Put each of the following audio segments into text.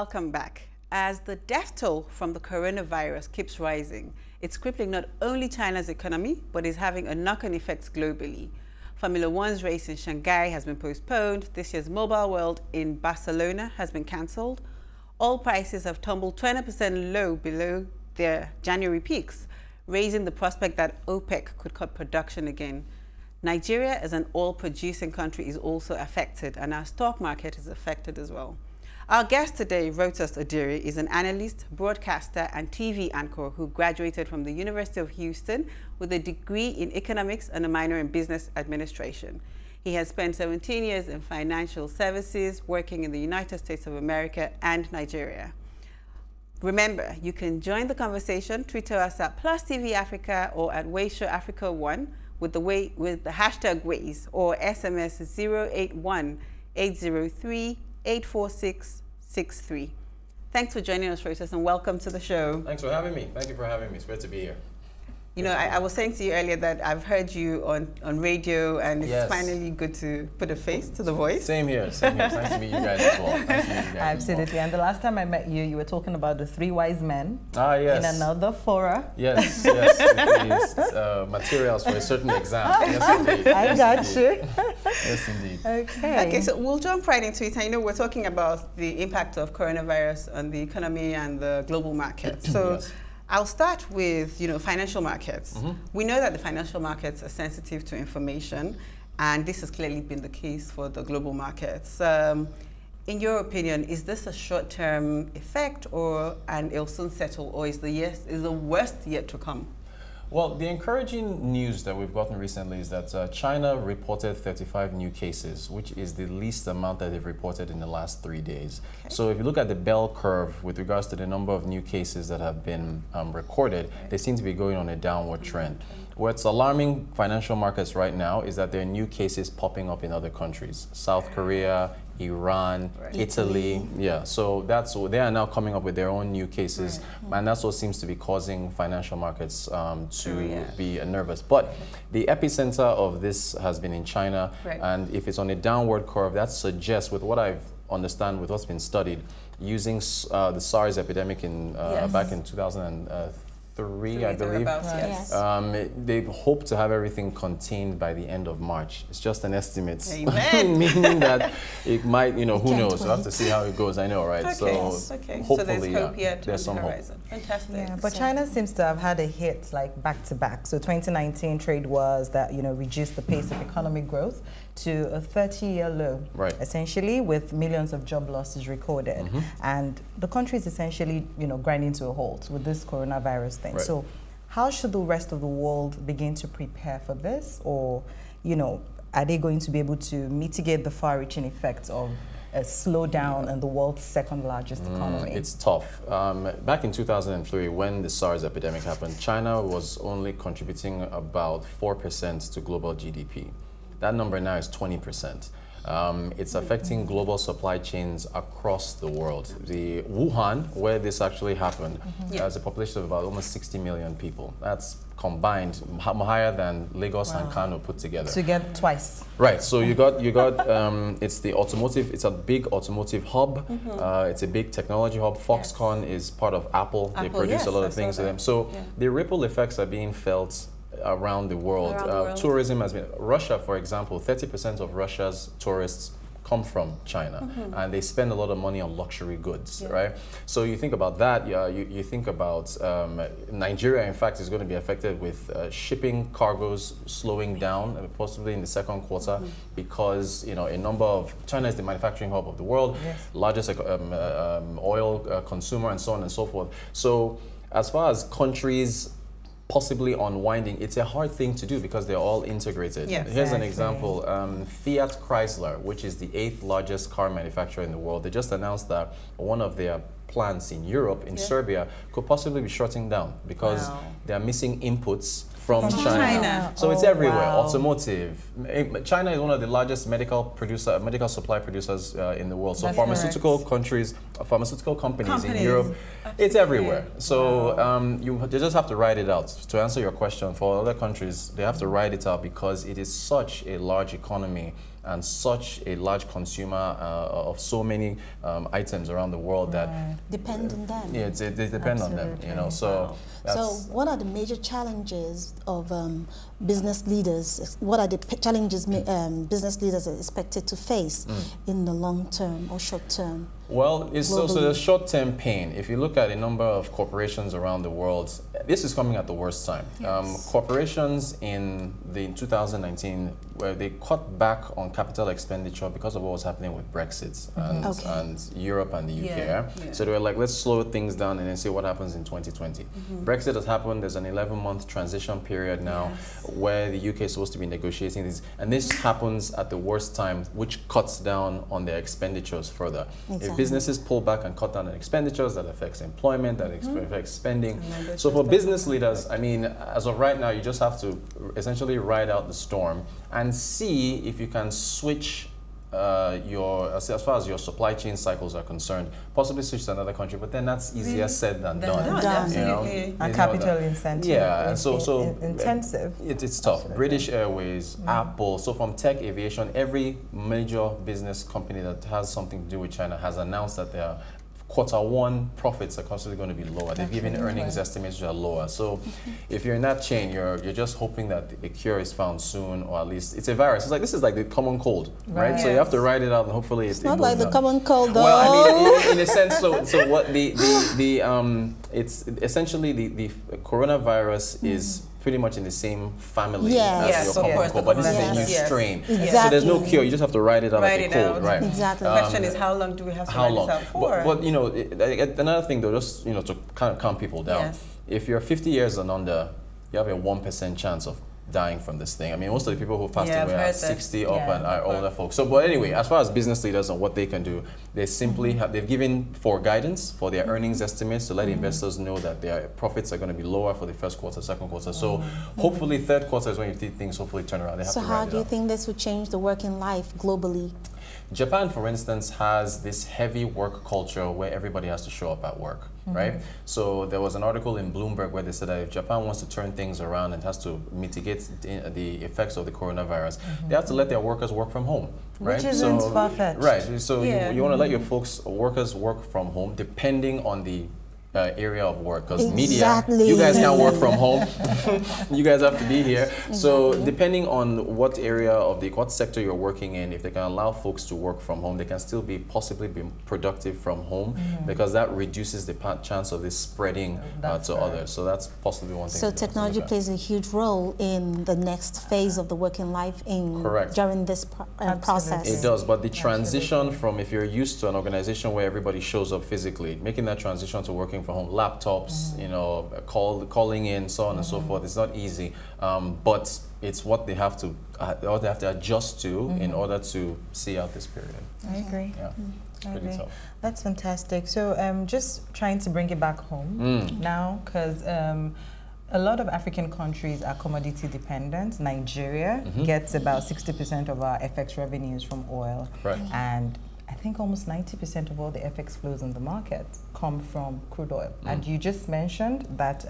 Welcome back. As the death toll from the coronavirus keeps rising, it's crippling not only China's economy, but is having a knock-on effect globally. Formula One's race in Shanghai has been postponed. This year's Mobile World in Barcelona has been cancelled. Oil prices have tumbled 20% below their January peaks, raising the prospect that OPEC could cut production again. Nigeria, as an oil-producing country, is also affected, and our stock market is affected as well. Our guest today, Rotus Oddiri, is an analyst, broadcaster, and TV anchor who graduated from the University of Houston with a degree in economics and a minor in business administration. He has spent 17 years in financial services, working in the United States of America and Nigeria. Remember, you can join the conversation, Twitter us at Plus TV Africa or at WaysShowAfrica1 with the hashtag WAYS, or SMS 081-803-84663. Thanks for joining us, Rotus, and welcome to the show. Thanks for having me. Thank you for having me. It's great to be here. You know, I was saying to you earlier that I've heard you on radio, and it's finally good to put a face to the voice. Same here, same here. It's nice to meet you guys as well. Nice to meet you guys. Absolutely. As well. And the last time I met you, you were talking about the three wise men in another fora. Yes, yes. Materials for a certain exam. Yes, indeed. I got you. Yes, indeed. Okay. Okay, so we'll jump right into it. I know we're talking about the impact of coronavirus on the economy and the global market. So. Yes. I'll start with, you know, financial markets. Mm-hmm. We know that the financial markets are sensitive to information, and this has clearly been the case for the global markets. In your opinion, is this a short-term effect, and it'll soon settle, or is the worst yet to come? Well, the encouraging news that we've gotten recently is that China reported 35 new cases, which is the least amount that they've reported in the last 3 days. Okay. So if you look at the bell curve with regards to the number of new cases that have been recorded, they seem to be going on a downward trend. What's alarming financial markets right now is that there are new cases popping up in other countries, South Korea, Iran, Italy, So they are now coming up with their own new cases, and that's what seems to be causing financial markets to be nervous. But the epicenter of this has been in China, and if it's on a downward curve, that suggests, with what I understand, with what's been studied, using the SARS epidemic in back in 2003, I believe. Yes. They hope to have everything contained by the end of March. It's just an estimate, meaning that it might, you know, who knows? We'll have to see how it goes. I know, right? Okay. So, hopefully, so there's hope yet. There's some horizon. Hope. Fantastic. Yeah, but China seems to have had a hit, like, back to back. So 2019 trade wars that, you know, reduced the pace of economic growth to a 30-year low, essentially, with millions of job losses recorded. And the country is essentially, you know, grinding to a halt with this coronavirus thing. So how should the rest of the world begin to prepare for this? Or, you know, are they going to be able to mitigate the far-reaching effects of a slowdown in the world's second largest economy? It's tough. Back in 2003, when the SARS epidemic happened, China was only contributing about 4% to global GDP. That number now is 20%. It's affecting global supply chains across the world. The Wuhan, where this actually happened, has a population of about almost 60 million people. That's combined higher than Lagos and Kano put together. So you get twice. Right. So you got. It's the automotive. It's a big automotive hub. It's a big technology hub. Foxconn is part of Apple. They produce a lot of things for them. So the ripple effects are being felt around the world. Tourism has been... Russia, for example, 30% of Russia's tourists come from China, and they spend a lot of money on luxury goods, right? So you think about that, you think about Nigeria, in fact, is going to be affected with shipping cargoes slowing down, possibly in the second quarter, because, you know, a number of... China is the manufacturing hub of the world, largest oil consumer, and so on and so forth. So as far as countries possibly unwinding, it's a hard thing to do because they're all integrated. Yes, here's an example. Fiat Chrysler, which is the 8th largest car manufacturer in the world, they just announced that one of their plants in Europe, in Serbia, could possibly be shutting down because they're missing inputs from China. So it's everywhere. Automotive. China is one of the largest medical supply producers in the world. So pharmaceutical companies in Europe, it's everywhere. So you just have to ride it out. To answer your question, for other countries, they have to ride it out because it is such a large economy. and such a large consumer of so many items around the world that depend on them. Yeah, they depend Absolutely. On them. You know, so. So, what are the major challenges of business leaders? What are the challenges business leaders are expected to face in the long term or short term? Well, it's also the short-term pain. If you look at a number of corporations around the world, this is coming at the worst time. Yes. Corporations in 2019, where they cut back on capital expenditure because of what was happening with Brexit and, and Europe and the UK. Yeah. Yeah. So they were like, let's slow things down and then see what happens in 2020. Brexit has happened. There's an 11-month transition period now where the UK is supposed to be negotiating this. And this happens at the worst time, which cuts down on their expenditures further. Exactly. If businesses pull back and cut down on expenditures, that affects employment, that affects spending. So for business leaders, I mean, as of right now, you just have to essentially ride out the storm and see if you can switch as far as your supply chain cycles are concerned, possibly switch to another country, but then that's easier said than done. You know, and capital incentive. Yeah, and so intensive. It's tough. Absolutely. British Airways, Apple. So from tech aviation, every major business company that has something to do with China has announced that they are. Q1 profits are constantly going to be lower. They've given earnings estimates that are lower. So if you're in that chain, you're just hoping that a cure is found soon, or at least it's a virus. It's like this is like the common cold, right? So you have to ride it out, and hopefully it's not like the common cold, though. Well, I mean, in a sense. So what it's essentially the coronavirus is. Pretty much in the same family as your common cold, but this is a new strain. Exactly. So there's no cure. You just have to ride it out like a cold, right? Exactly. The question is, how long do we have to ride this out for? But you know, another thing though, just you know, to kind of calm people down. Yes. If you're 50 years and under, you have a 1% chance of dying from this thing. I mean, most of the people who passed away are 60 up and are older folks. So, but anyway, as far as business leaders and what they can do, they simply have, they've given for guidance for their earnings estimates to let investors know that their profits are going to be lower for the first quarter, second quarter. So hopefully third quarter is when you see things hopefully turn around. They have to how do you think this would change the working life globally? Japan, for instance, has this heavy work culture where everybody has to show up at work, right? So there was an article in Bloomberg where they said that if Japan wants to turn things around and has to mitigate the effects of the coronavirus, they have to let their workers work from home, right? Which isn't far-fetched. Right, so you want to let your folks, workers work from home depending on the area of work, because media, you guys now work from home. You guys have to be here. So depending on what area of what sector you're working in, if they can allow folks to work from home, they can still be possibly be productive from home because that reduces the chance of this spreading to others. So that's possibly one thing. So technology plays a huge role in the next phase of the working life in during this process. It does, but the transition from if you're used to an organization where everybody shows up physically, making that transition to working from home, laptops, you know, calling in, so on and so forth. It's not easy, but it's what they have to, adjust to in order to see out this period. I agree. Yeah, pretty tough. That's fantastic. So, just trying to bring it back home now, because. A lot of African countries are commodity dependent. Nigeria gets about 60% of our FX revenues from oil, and I think almost 90% of all the FX flows in the market come from crude oil. And you just mentioned that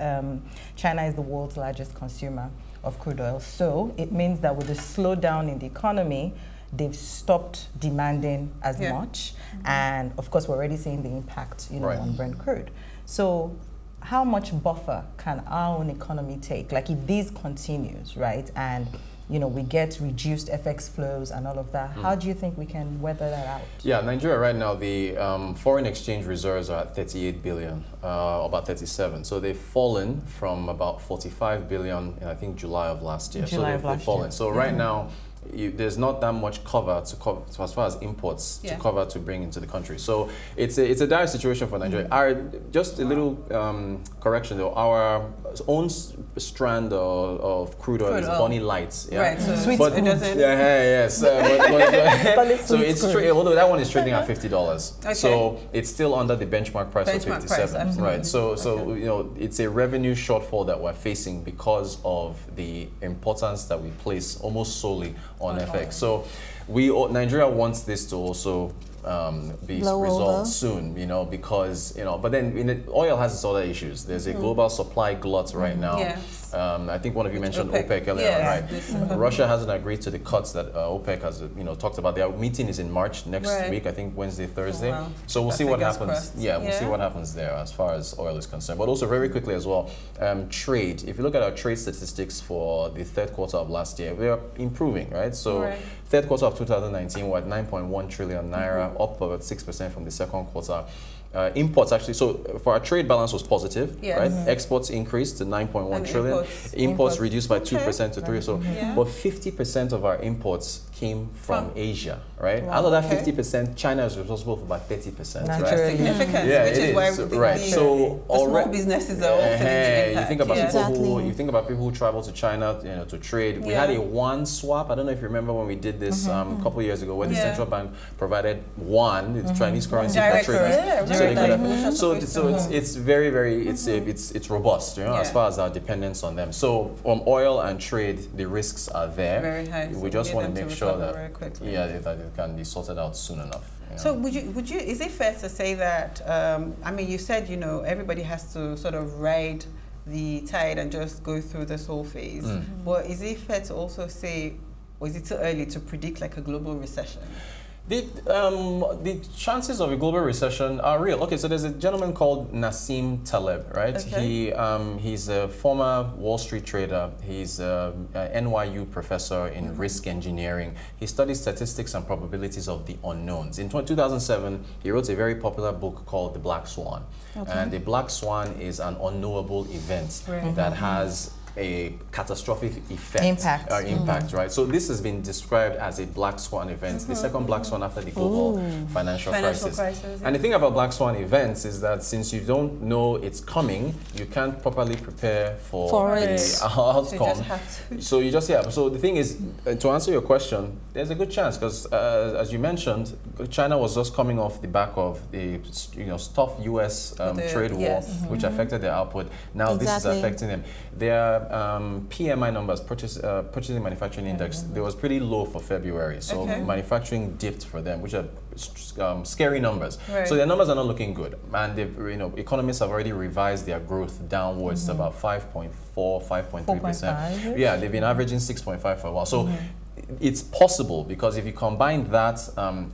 China is the world's largest consumer of crude oil. So it means that with the slowdown in the economy, they've stopped demanding as much. And of course, we're already seeing the impact, you know, on Brent crude. So how much buffer can our own economy take? Like if this continues, right? And you know, we get reduced FX flows and all of that. How do you think we can weather that out? Yeah, Nigeria right now, the foreign exchange reserves are at 38 billion, about 37. So they've fallen from about 45 billion in I think July of last year. July of last year. So right now, there's not that much cover to cover as far as imports to cover to bring into the country. So it's a dire situation for Nigeria. Just a little correction though. Our own strand of crude oil is Bonny Light. Yeah. Right. So sweet. But, it doesn't. Yeah. Yes. So it's although that one is trading at $50. Okay. So it's still under the benchmark price of 57. Price, right. So you know it's a revenue shortfall that we're facing because of the importance that we place almost solely on FX. So Nigeria wants this to also be resolved soon, you know, because, you know, but then oil has its other issues. There's a global supply glut right now. I think one of you mentioned OPEC earlier, right? Russia hasn't agreed to the cuts that OPEC has, talked about. Their meeting is in March next week, I think Wednesday, Thursday. Oh, wow. So we'll see what happens. Yeah, we'll see what happens there as far as oil is concerned. But also very quickly as well, trade. If you look at our trade statistics for the third quarter of last year, we are improving, right? So third quarter of 2019, we're at 9.1 trillion naira, up about 6% from the second quarter. Imports actually, so for our trade balance was positive, right? Exports increased to 9.1 trillion. Imports reduced by 2% to 3%. So, but 50% of our imports came from Asia, right? Wow. Out of that 50%, China is responsible for about 30%. Right? Significant, which is why everything so small businesses are all feeling. You think about people who, you think about people who travel to China, to trade. We had a yuan swap. I don't know if you remember when we did this a couple of years ago, where the central bank provided yuan, the Chinese currency, for traders. So, it's very, very, it's robust, as far as our dependence on them. So on oil and trade, the risks are there. Very high. We just want to make sure that, that it can be sorted out soon enough. Yeah. So would you, is it fair to say that, I mean, you said, everybody has to sort of ride the tide and just go through this whole phase. But is it fair to also say, or is it too early to predict like a global recession? The chances of a global recession are real. Okay, so there's a gentleman called Nassim Taleb, right? He's a former Wall Street trader. He's a NYU professor in risk engineering. He studies statistics and probabilities of the unknowns. In 2007, he wrote a very popular book called The Black Swan. And The Black Swan is an unknowable event that has a catastrophic effect or impact, right? So this has been described as a black swan event, the second black swan after the global financial crisis. And the thing about black swan events is that since you don't know it's coming, you can't properly prepare for the outcome. So you just so the thing is, to answer your question, there's a good chance because as you mentioned, China was just coming off the back of the tough U.S. trade war, which affected their output. Now this is affecting them. PMI numbers, Purchasing Manufacturing Index, there was pretty low for February. So manufacturing dipped for them, which are scary numbers. So their numbers are not looking good. And economists have already revised their growth downwards to about 5.4, 5.3%. Yeah, they've been averaging 6.5 for a while. So it's possible because if you combine that,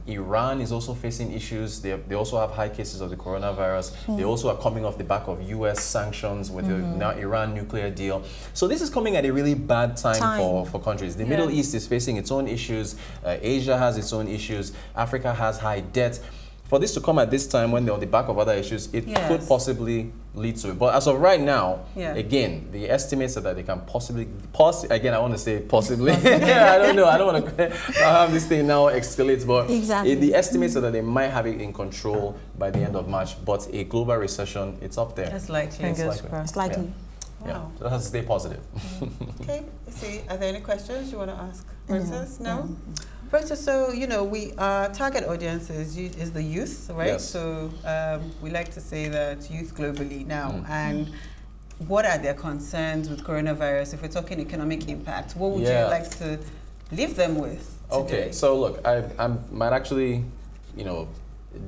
Iran is also facing issues. They also have high cases of the coronavirus. They also are coming off the back of U.S. sanctions with the now Iran nuclear deal. So this is coming at a really bad time. For countries. The Middle East is facing its own issues. Asia has its own issues. Africa has high debt. For this to come at this time when they're on the back of other issues, it could possibly lead to it. But as of right now, again, the estimates are that they can again, I want to say possibly. I don't know. I don't want to have this thing now escalates, but the estimates are that they might have it in control by the end of March. But a global recession, it's up there. That's likely. It's likely. Wow. Yeah, so that's stay positive. Okay. See, are there any questions you want to ask? No. So, our target audience is the youth, right? Yes. So we like to say that youth globally now. And what are their concerns with coronavirus? If we're talking economic impact, what would you like to leave them with today? Okay, so look, I might actually,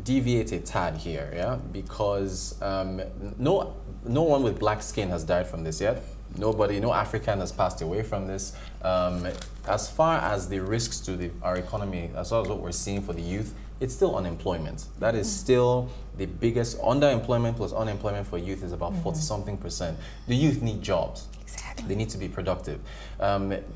deviate a tad here, because no one with black skin has died from this yet. Nobody, no African has passed away from this. As far as the risks to our economy, as well as what we're seeing for the youth, it's still unemployment. That is still the biggest. Underemployment plus unemployment for youth is about 40-something%. The youth need jobs. They need to be productive.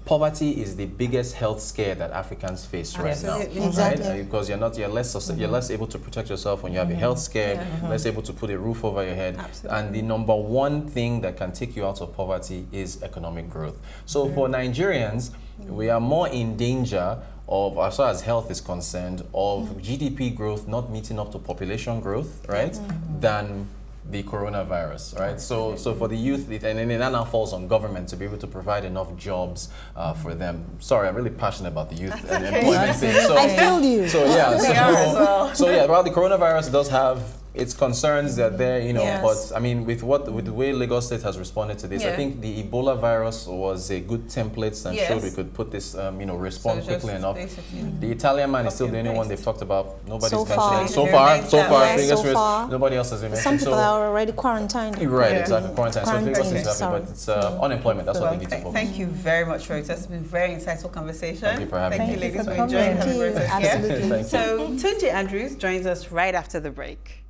Poverty is the biggest health scare that Africans face right now, right? Because you're less able to protect yourself when you have a health scare, less able to put a roof over your head. And the number one thing that can take you out of poverty is economic growth. So for Nigerians, we are more in danger of, as far as health is concerned, of GDP growth not meeting up to population growth, right? Than the coronavirus, right? So for the youth, and that now falls on government to be able to provide enough jobs for them. Sorry, I'm really passionate about the youth and employment thing. So, I feel you. So yeah, throughout the coronavirus does have It's concerns that there, you know, yes. But I mean, with the way Lagos State has responded to this, yeah. I think the Ebola virus was a good template and yes. showed we could put this, you know, respond so quickly enough. The Italian man is still the only one they've talked about. Nobody's mentioned so far. Nobody else has been mentioned. Some people are already quarantined. Right, yeah. Exactly, quarantined. So Lagos State is happy, but it's unemployment. That's what we need to focus on. Thank you very much for it. That's been a very insightful conversation. Thank you for having me. Thank you, ladies, for enjoying. Absolutely. So Tunji Andrews joins us right after the break.